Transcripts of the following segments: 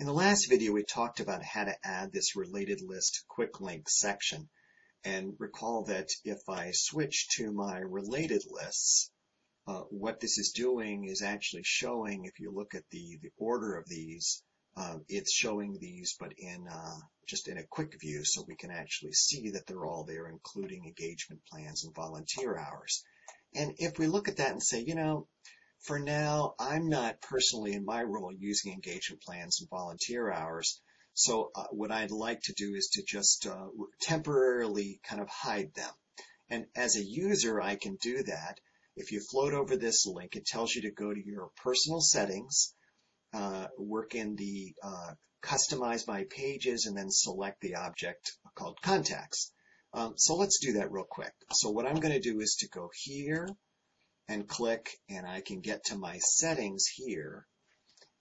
In the last video, we talked about how to add this related list quick link section. And recall that if I switch to my related lists, what this is doing is actually showing, if you look at the order of these, it's showing these, but in just in a quick view, so we can actually see that they're all there, including engagement plans and volunteer hours. And if we look at that and say, you know, for now, I'm not personally in my role using engagement plans and volunteer hours. So what I'd like to do is to just temporarily kind of hide them. And as a user, I can do that. If you float over this link, it tells you to go to your personal settings, work in the customize my pages, and then select the object called contacts. So let's do that real quick. So what I'm going to do is to go here and click, and I can get to my settings here.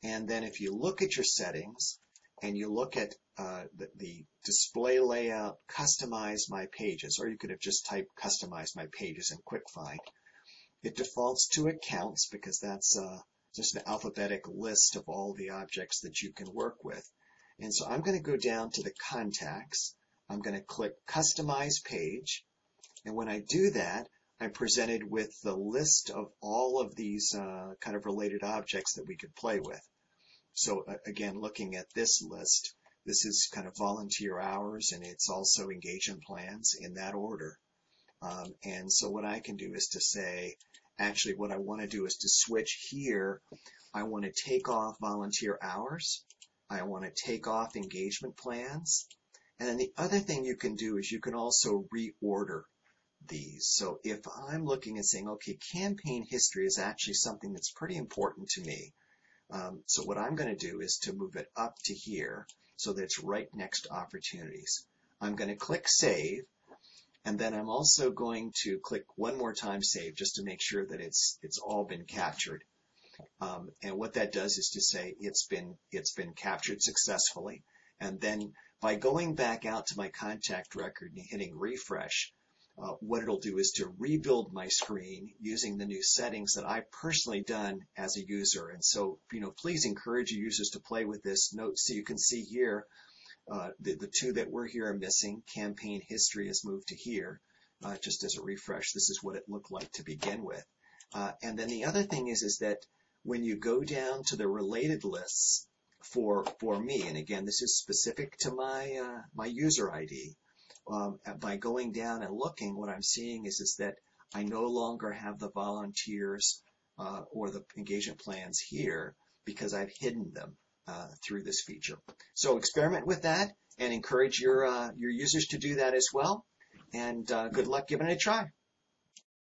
And then if you look at your settings and you look at the display layout, customize my pages, or you could have just typed customize my pages in quick find. It defaults to accounts because that's just an alphabetic list of all the objects that you can work with. And so I'm going to go down to the contacts. I'm going to click customize page. And when I do that, I'm presented with the list of all of these kind of related objects that we could play with. So again, looking at this list, this is kind of volunteer hours, and it's also engagement plans in that order. And so what I can do is to say, actually what I want to do is to switch here. I want to take off volunteer hours. I want to take off engagement plans. And then the other thing you can do is you can also reorder these. So if I'm looking and saying, okay, campaign history is actually something that's pretty important to me. So what I'm going to do is to move it up to here so that it's right next to opportunities. I'm going to click save, and then I'm also going to click one more time save just to make sure that it's all been captured. And what that does is to say it's been captured successfully. And then by going back out to my contact record and hitting refresh, what it'll do is to rebuild my screen using the new settings that I've personally done as a user. And so, you know, please encourage your users to play with this. Note, so you can see here, the two that were here are missing. Campaign history is moved to here. Just as a refresh, this is what it looked like to begin with. And then the other thing is that when you go down to the related lists for me, and again, this is specific to my, my user ID, by going down and looking, what I'm seeing is that I no longer have the volunteers or the engagement plans here because I've hidden them through this feature. So experiment with that and encourage your users to do that as well. And good luck giving it a try.